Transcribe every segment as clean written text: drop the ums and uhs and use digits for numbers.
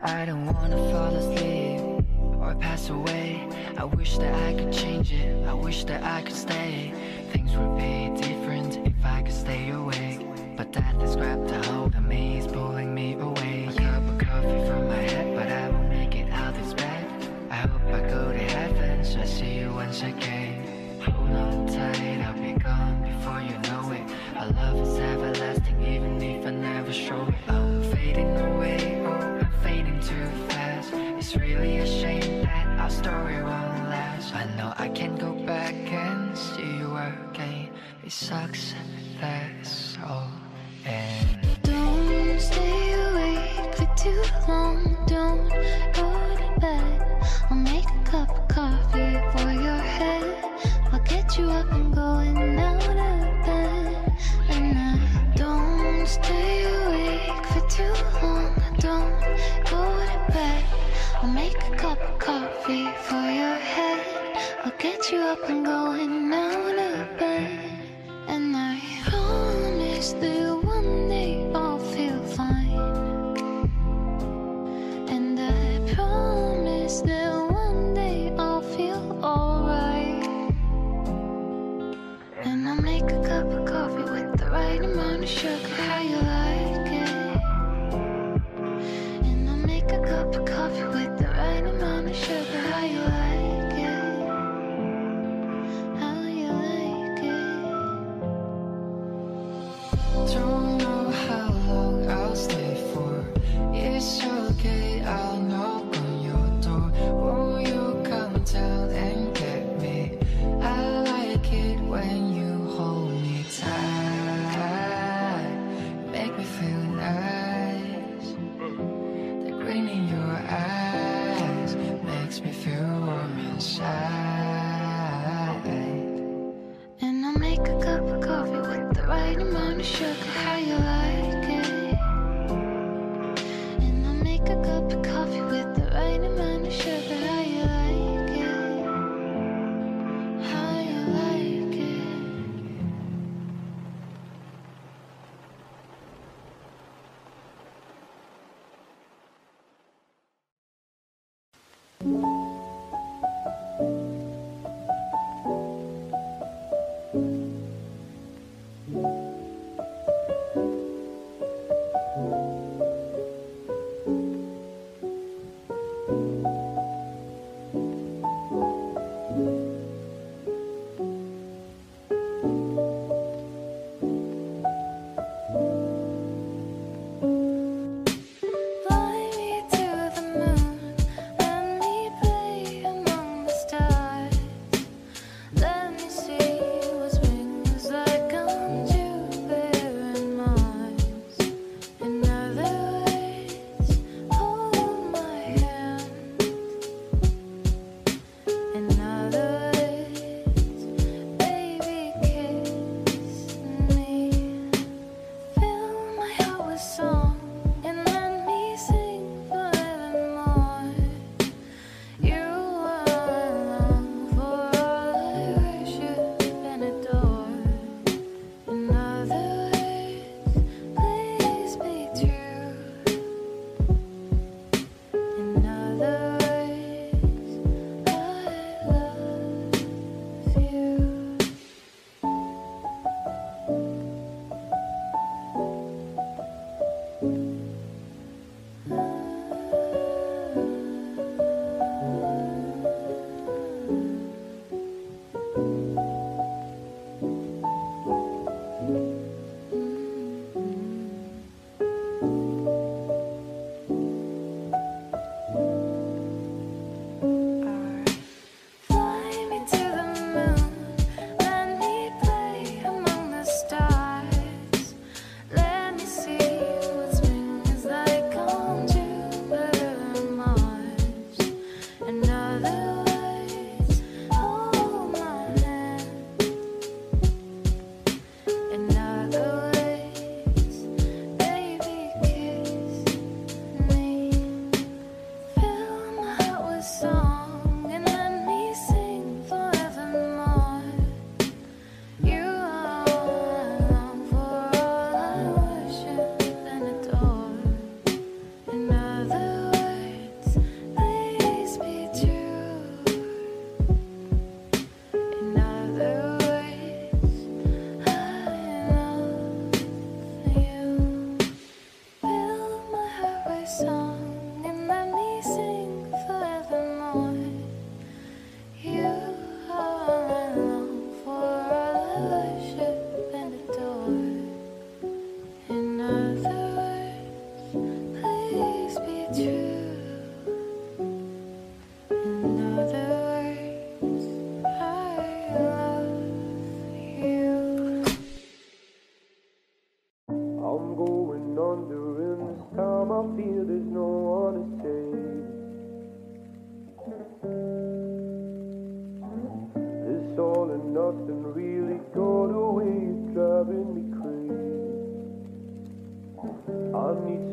I don't wanna fall asleep or pass away. I wish that I could change it, I wish that I could stay. Things would be different if I could stay awake. But death has grabbed a hold of me, it's pulling me away. A cup of coffee from my head, but I won't make it out this bed. I hope I go to heaven, so I see you once again. Hold on tight, I'll be gone before you know it. Our love is everlasting, even if I never show it. I'm fading away, oh, I'm fading too fast. It's really a shame that our story won't last. I know I can't go back and see you again. It sucks, that's all. And don't stay awake for too long. Don't go to bed. I'll make a cup of coffee for your head. I'll get you up and going out of bed. And I don't stay awake for too long. Don't go to bed. I'll make a cup of coffee for your head. I'll get you up and going out of bed. And I promise that one day I'll feel fine. And I promise that one day I'll feel alright. And I'll make a cup of coffee with the right amount of sugar, how you like it. And I'll make a cup of coffee with the right amount of sugar, how you like it, how you like it. Don't know how long I'll stay for. It's okay, I'll knock on your door. Won't you come down and get me? I like it when you hold me tight. Make me feel nice. The green in your eyes makes me feel warm inside. And I'll make a cup of coffee with the right amount of sugar, how you like it. And I'll make a cup of coffee with the right amount of sugar, how you like it, how you like it. Fly me to the moon, let me play.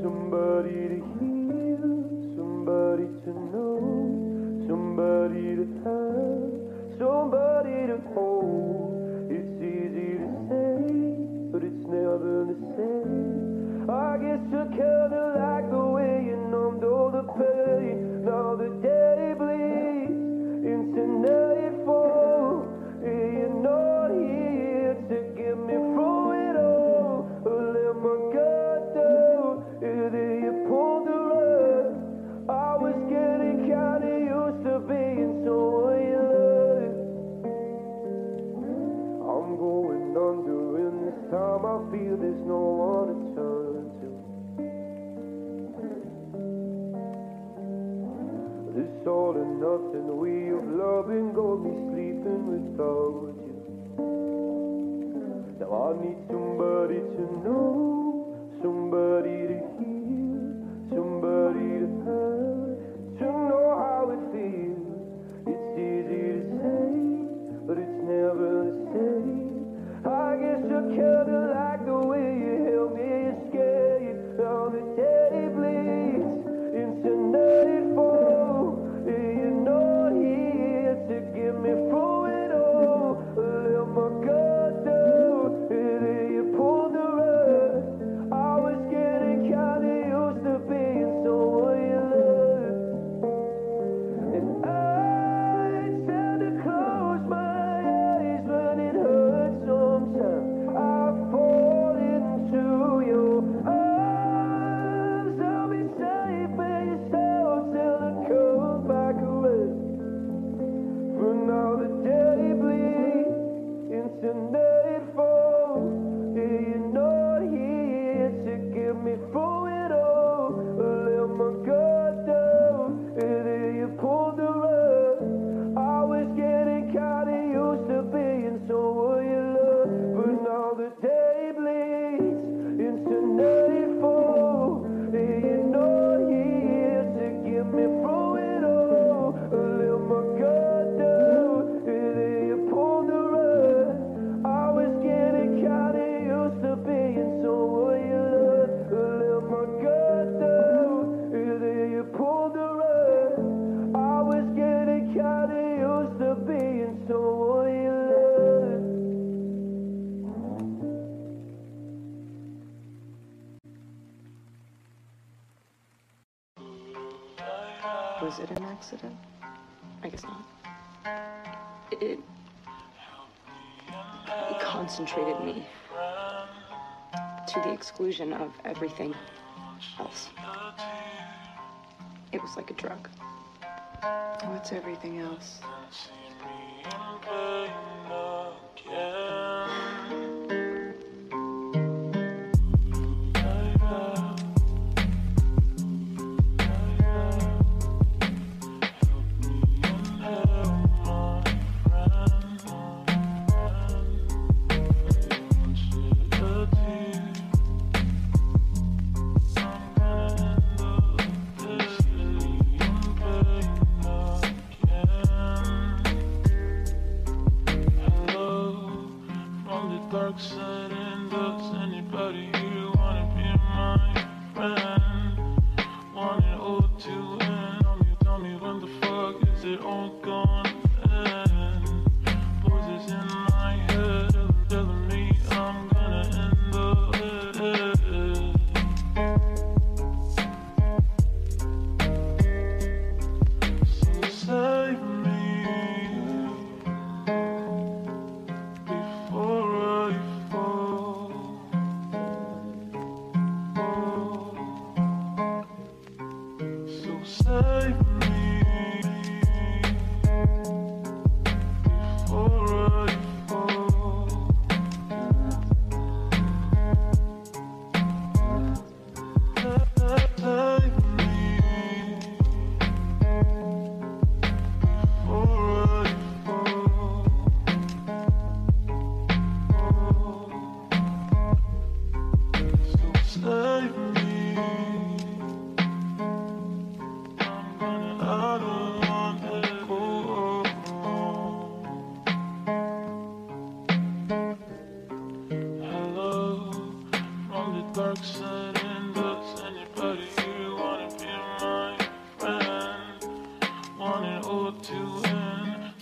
somebody to hear, somebody to know, somebody to have, somebody to hold. It's easy to say, but it's never the same. I guess I kinda like the way you numbed all the pain. Now the day bleeds into nightfall, and you're not here to get me through it all. I let my guard down, and then you pulled the rug. I was getting kinda used to being someone you love. I'm going under, and this time I feel there's no one to turn to. This all or nothing way of loving got me sleeping without you. Now I need somebody to know, somebody to hear, somebody to have, to know how it feels. It's easy to say, but it's never the same. I guess I kinda like the way you help me escape. Now the day bleeds into nightfall. Me through it all, I let my guard down, and then you pulled the rug. I was getting kinda used to being someone you love, and I tend to close my eyes when it hurts. Sometimes I fall into your arms. I'll be safe by yourself till I come back around. Now the day bleeds into nightfall, and you're not here to get me through it all. I let my guard down, and then you pulled the rug. I was getting kinda used to being someone you love, but now the day bleeds into nightfall, and you're not here to get me through it all. I let my guard. Was it an accident? I guess not. It concentrated me to the exclusion of everything else. It was like a drug. What's everything else? Before I fall.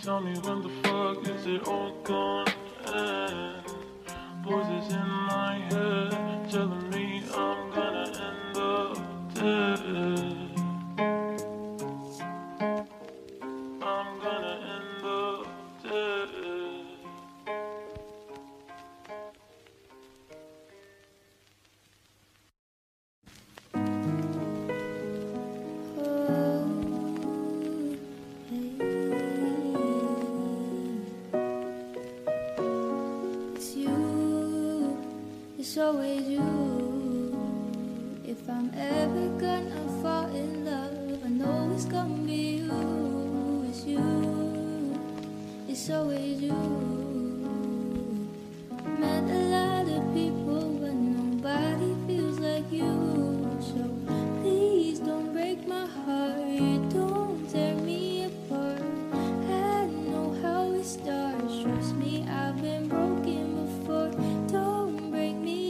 Tell me when the fuck is it all gonna end? Voices in my head telling me I'm gonna end up dead. I'm gonna end up dead. It's always you. If I'm ever gonna fall in love, I know it's gonna be you. It's you. It's always you. Met a lot of people, but nobody feels like you. So please don't break my heart. Don't tear me apart. I know how it starts. Trust me, I've been broken before. Don't break me.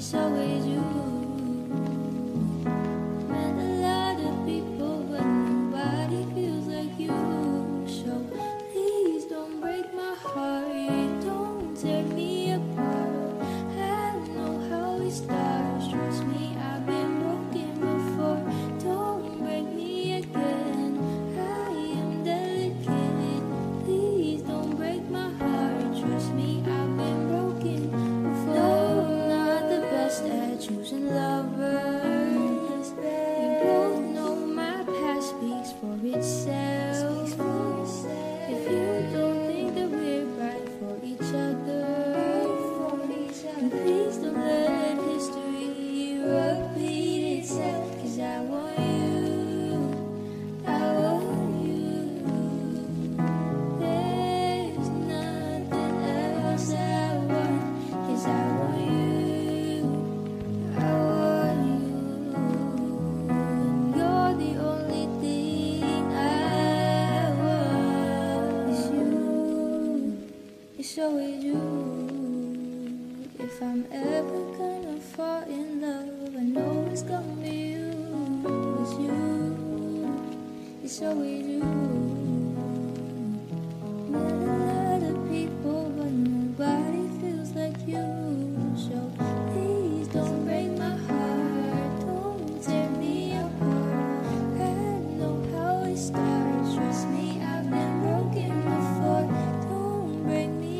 It's always you. Met a lot of people, but nobody feels like you. So please don't break my heart. Don't tear me apart. I know how it starts. Trust me, I've been broken before. Don't break me again. I am delicate. Please don't break my heart. Trust me, I've been broken before. At choosing lovers, you both know my past speaks for itself. If you don't think that we're right for each other, please don't let history repeat itself. 'Cause I want you, I want you. There's nothing else I want. 'Cause I want you. It's always you. If I'm ever gonna fall in love, I know it's gonna be you. It's you. It's always you. Met a lot of people, but nobody feels like you. So please don't break my heart. Don't tear me apart. I know how it starts. Trust me, I've been broken before. Don't break me.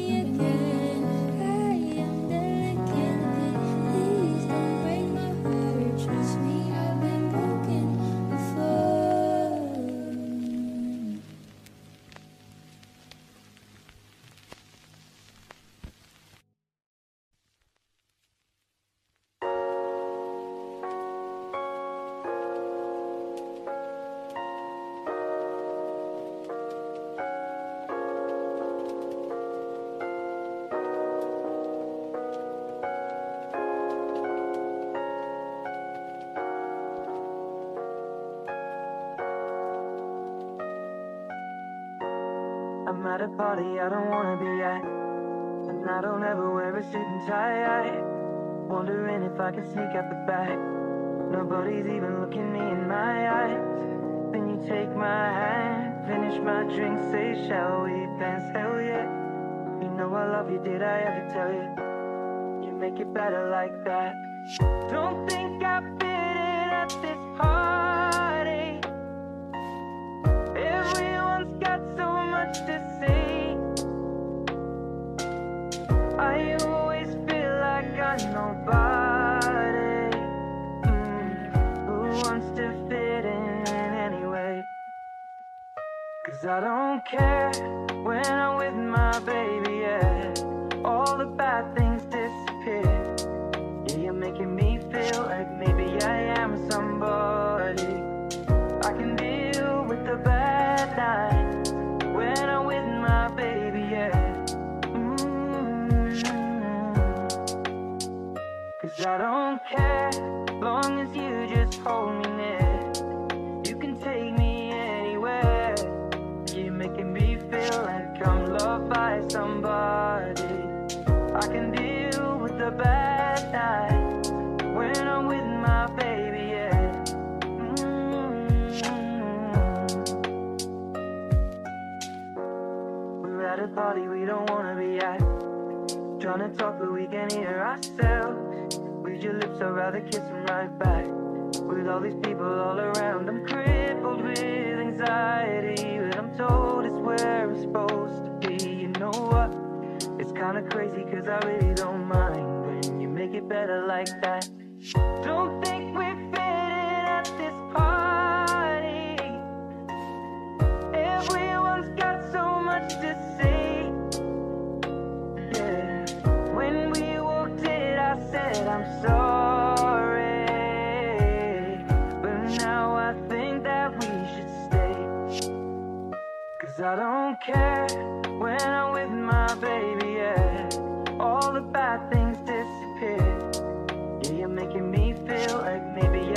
I'm at a party I don't wanna be at, and I don't ever wear a suit and tie. Wondering if I can sneak out the back. Nobody's even looking me in my eyes. Then you take my hand, finish my drink, say shall we dance, hell yeah. You know I love you, did I ever tell you? You make it better like that. Don't think I fit in at this party. Everyone's got so much to say. I always feel like I'm nobody. Who wants to fit in anyway? 'Cause I don't care when I'm with my baby, yeah. All the bad things disappear. don't care, long as you just hold me near. You can take me anywhere. You're making me feel like I'm loved by somebody. I can deal with the bad nights when I'm with my baby, yeah. We're at a party we don't wanna be at, trying to talk but we can't hear ourselves. With your lips I'd rather kiss them right back. With all these people all around, I'm crippled with anxiety, but I'm told it's where I'm supposed to be. You know what, it's kinda crazy cause I really don't mind when you make it better like that. Don't think we fit in at this party, everyone's got so much to say. Yeah, when we walked in I said I'm sorry, but now I think that we should stay. Cause I don't care when I'm with my baby, yeah. All the bad things disappear. Yeah, you're making me feel like maybe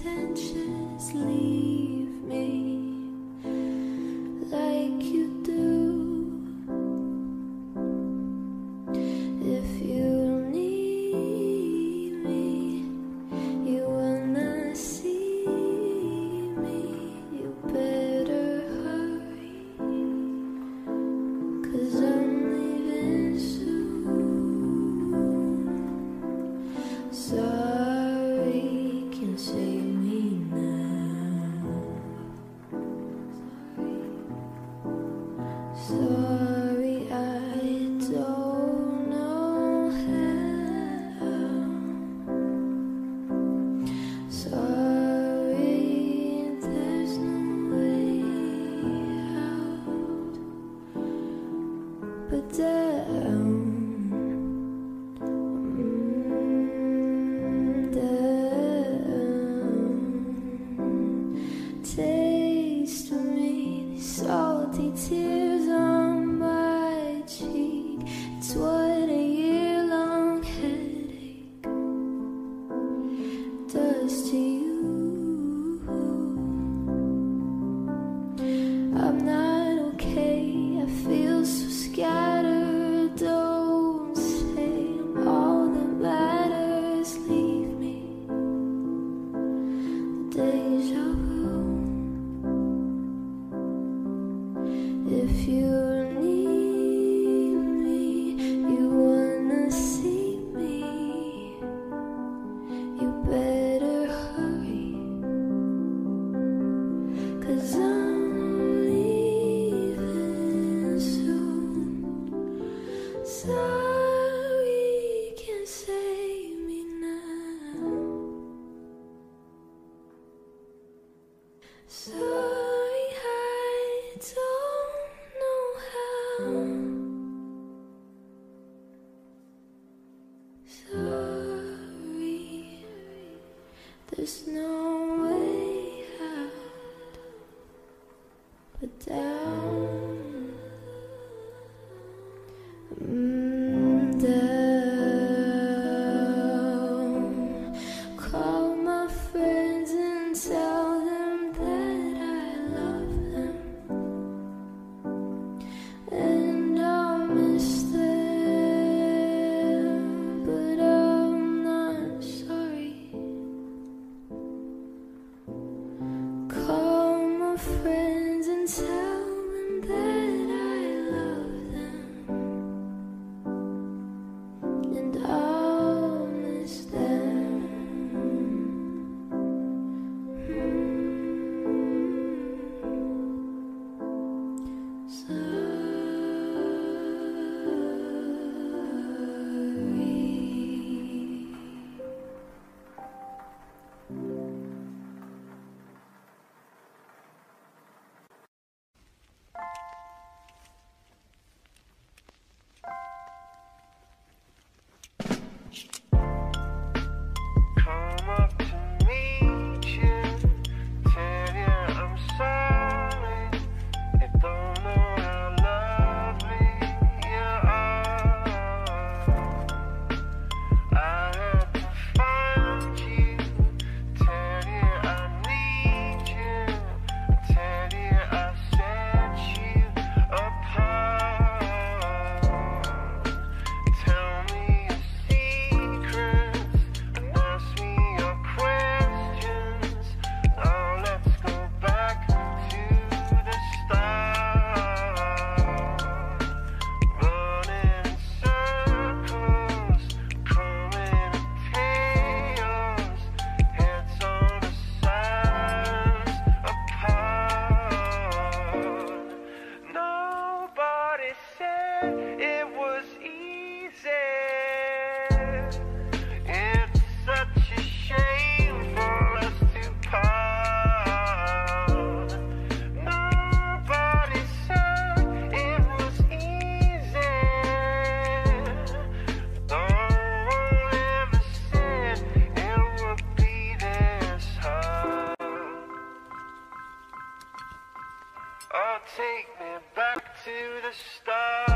pretentious, leave me like you do. If you need me, you will not see me. You better hurry, 'cause I'm leaving soon. So save me now. Sorry, I don't know how. Sorry, there's no way out but down. Taste of me, these salty tears on my cheek. It's what a year-long headache does to you. I'm not okay, I feel so scattered. Don't say I'm all that matters. Leave me, deja vu. If you need me, you wanna see me, you better hurry, 'cause I'm leaving soon. Sorry, can't save me now. Sorry, I don't. Sorry, there's no way out but down. Down. Call my friends and tell them that I love them, and I'll miss them. Oh, take me back to the start.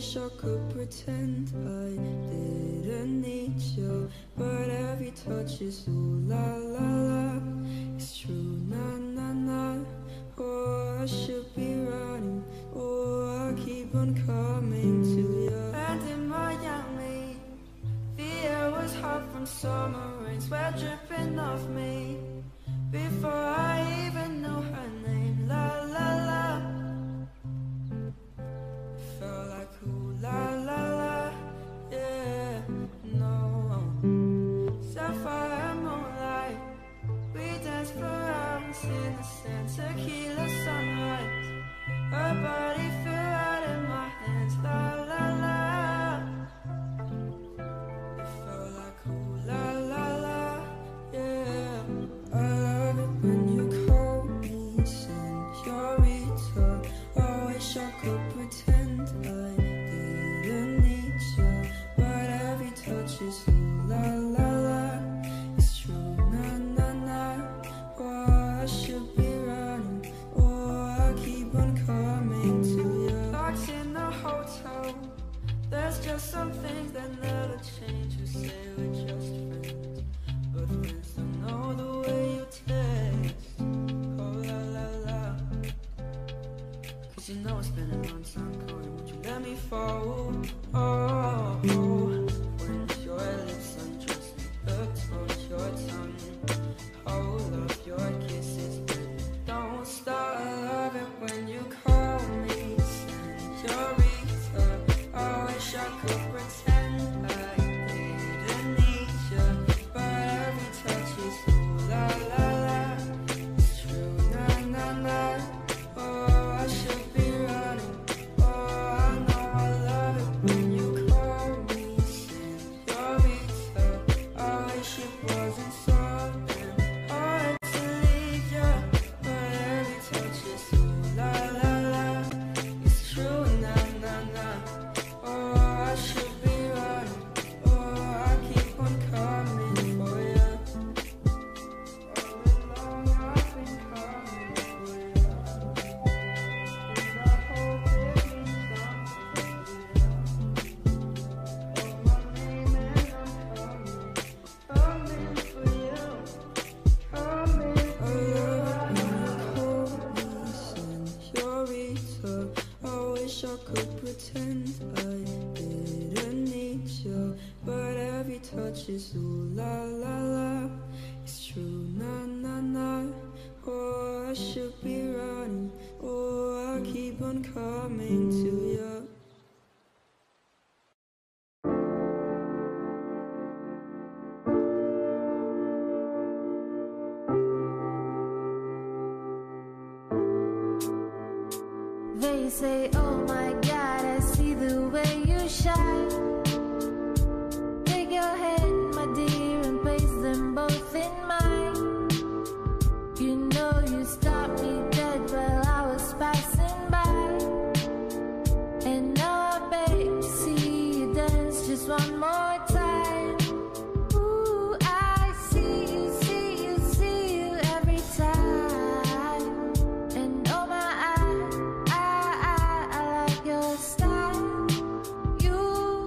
wish I could pretend I didn't need you, but every touch is ooh la la la. It's true, na na na. Oh, I should be running. Oh, I keep on coming to you. And in Miami, the air was hot from summer rain, sweat dripping off me. Before I even know her name, la la la. Felt like ooh la la la, yeah, no. Sapphire moonlight, we danced for hours in the sand, tequila sunrise. Her body fell out in my hands, la la la. It felt like ooh la la la, yeah. I love it when you call me señorita. I wish I could pretend I didn't need you, but every touch is ooh la la la. It's true, na na na. Oh, I should be running. Oh, I keep on coming to you. Locked in a hotel, there's just some things that never change. You say we're just friends, but friends don't know the way you taste. Oh la la la. Cause you know it's been a long time coming. Let me fall, oh, oh, oh. When your lips undress me, look towards your tongue. Hold up your kisses, but don't stop. I love it when you call me señorita. I wish I could pretend I didn't need you, but every touch is ooh la la la. It's true, na na na. Oh, I should be running. Touches, ooh la la la. It's true, na na na. Oh, I should be running. Oh, I keep on coming to you. They say, oh my God, I see the way you shine. One more time. Ooh, I see you, see you, see you every time. And oh my, I like your style. You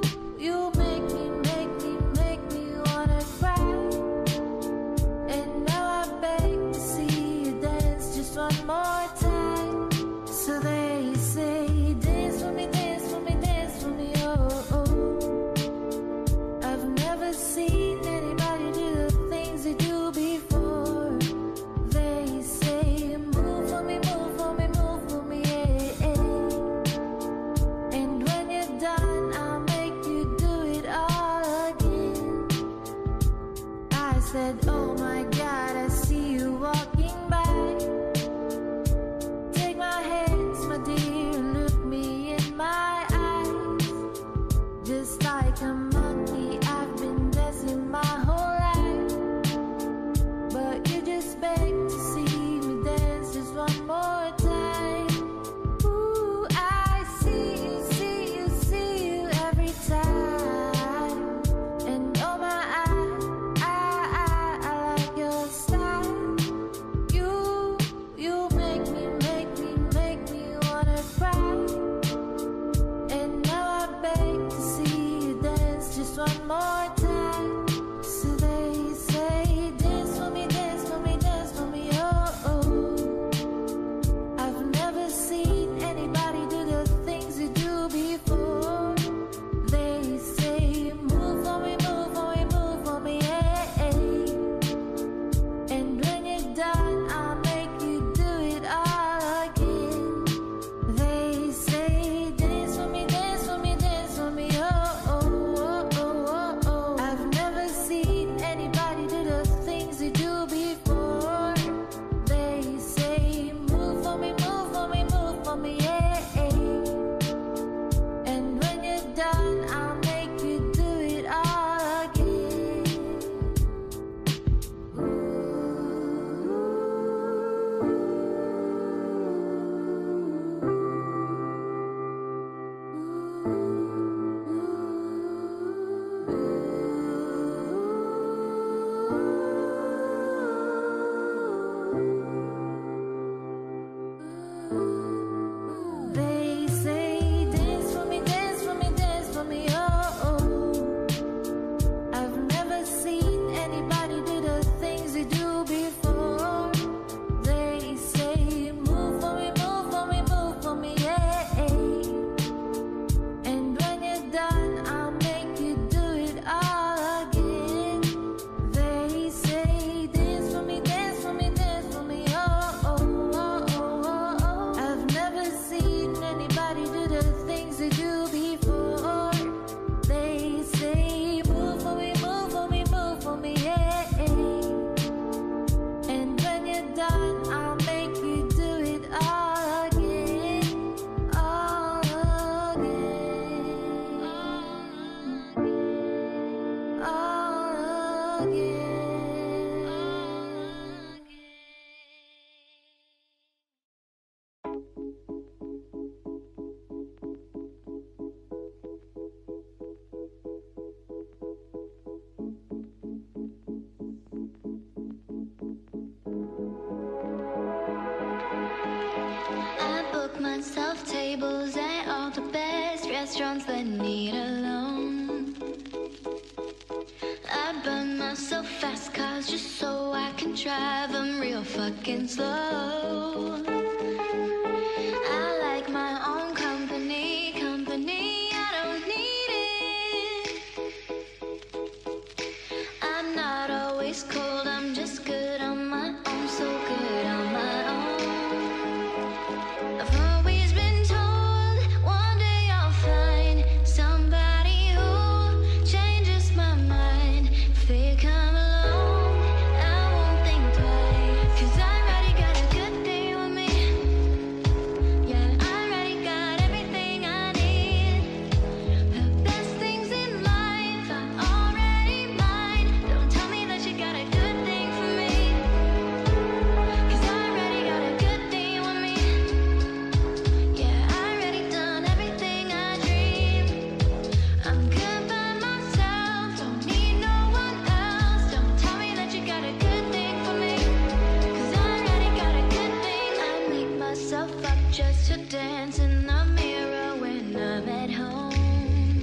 tables and all the best restaurants that need a loan. I burn myself fast cars just so I can drive them real fucking slow. I like my own company, I don't need it. I'm not always cold, I'm just good on my own, so good on my own. I've always been told one day I'll find somebody who changes my mind. If they come along, I won't think twice, 'cause I already got a good day with me. Yeah, I already got everything I need. The best things in life I already mine. Don't tell me that you got a good thing for me, 'cause I already got a good day with me. Yeah, I already done everything I dreamed. I'm good by myself, don't need no one else. Don't tell me that you got a good thing for me, 'cause I already got a good thing. I make myself up just to dance in the mirror when I'm at home.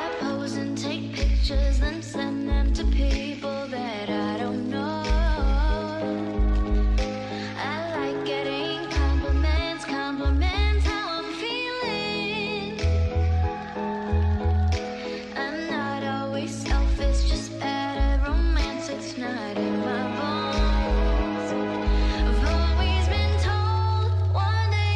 I pose and take pictures, then send them to people that I don't know. I like getting compliments how I'm feeling. I'm not always selfish, just bad at romance, it's not in my bones. I've always been told one day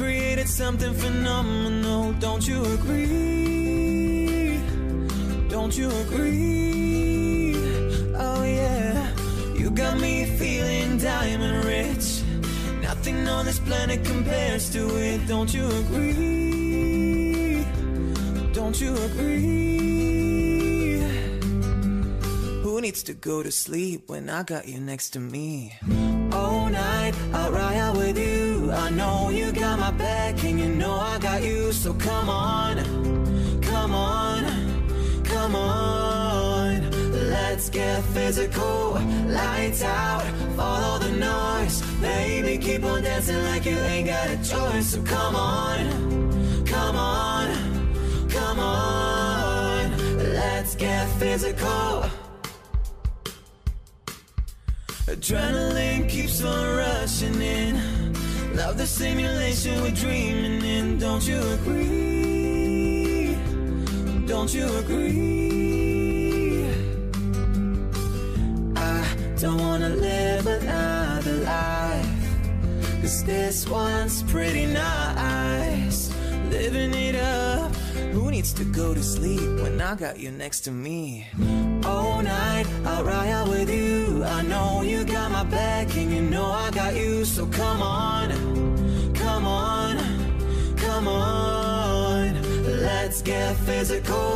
created something phenomenal, don't you agree? Don't you agree? Oh yeah, you got me feeling diamond rich. Nothing on this planet compares to it, don't you agree? Don't you agree? Who needs to go to sleep when I got you next to me? All night, I'll ride out with you. I know you got my back and you know I got you. So come on, come on, come on. Let's get physical, lights out, follow the noise. Baby, keep on dancing like you ain't got a choice. So come on, come on, come on. Let's get physical. Adrenaline keeps on rushing in. Love the simulation we're dreaming in. Don't you agree? Don't you agree? I don't wanna live another life, 'cause this one's pretty nice. Living it up. Who needs to go to sleep when I got you next to me? All night, I'll ride out with you. I know you got my back and you know I got you. So come on, come on, come on. Let's get physical,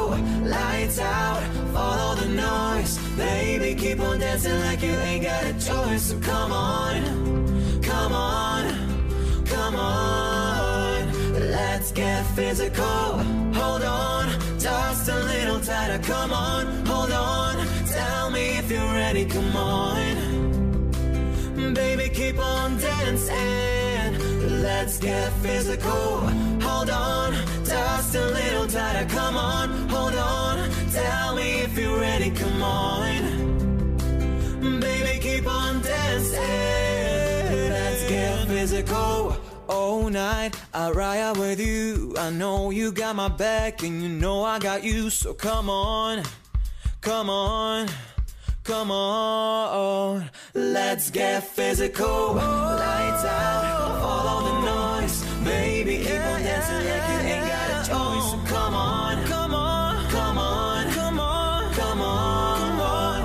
lights out, follow the noise. Baby, keep on dancing like you ain't got a choice. So come on, come on, come on. Let's get physical, hold on. Just a little tighter, come on, hold on. Tell me if you're ready, come on. Baby, keep on dancing. Let's get physical, hold on. Just a little tighter, come on, hold on. Tell me if you're ready, come on. Baby, keep on dancing. Let's get physical. All night, I'll ride out with you. I know you got my back and you know I got you. So come on, come on, come on. Let's get physical. Lights out, follow the noise. Baby, keep on dancing like you ain't got a choice. So come on, come on, come on, come on, come on.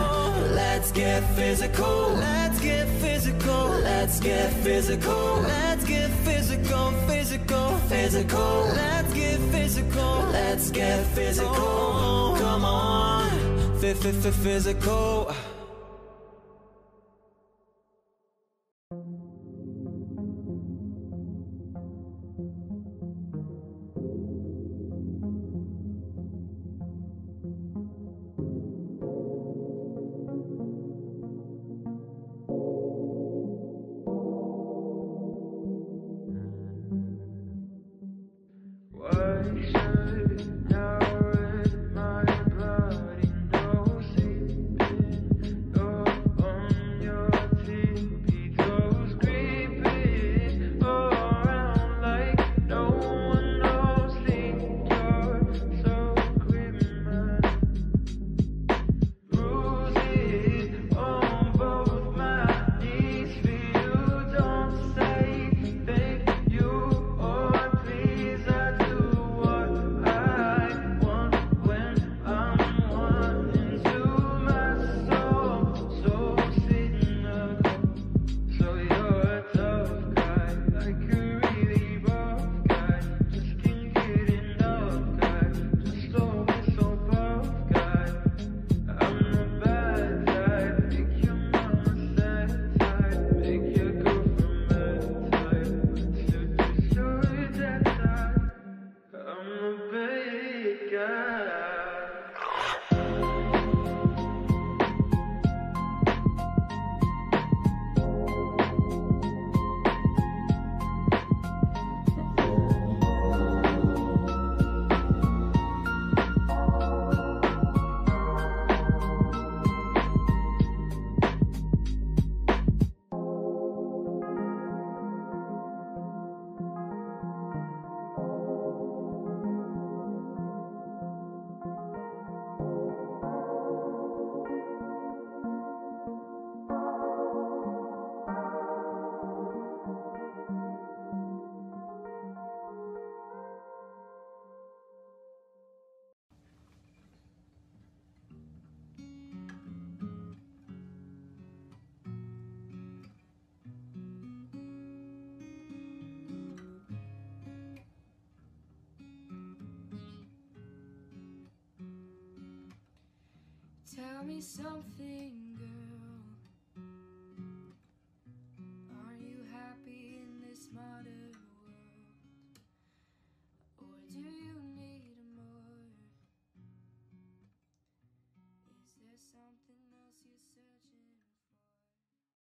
Let's get physical. Let's get physical. Let's get physical. Let's get physical, physical, physical. Let's get physical. Let's get physical. Oh, come on, physical. Now with my body, no sleeping. tell me something.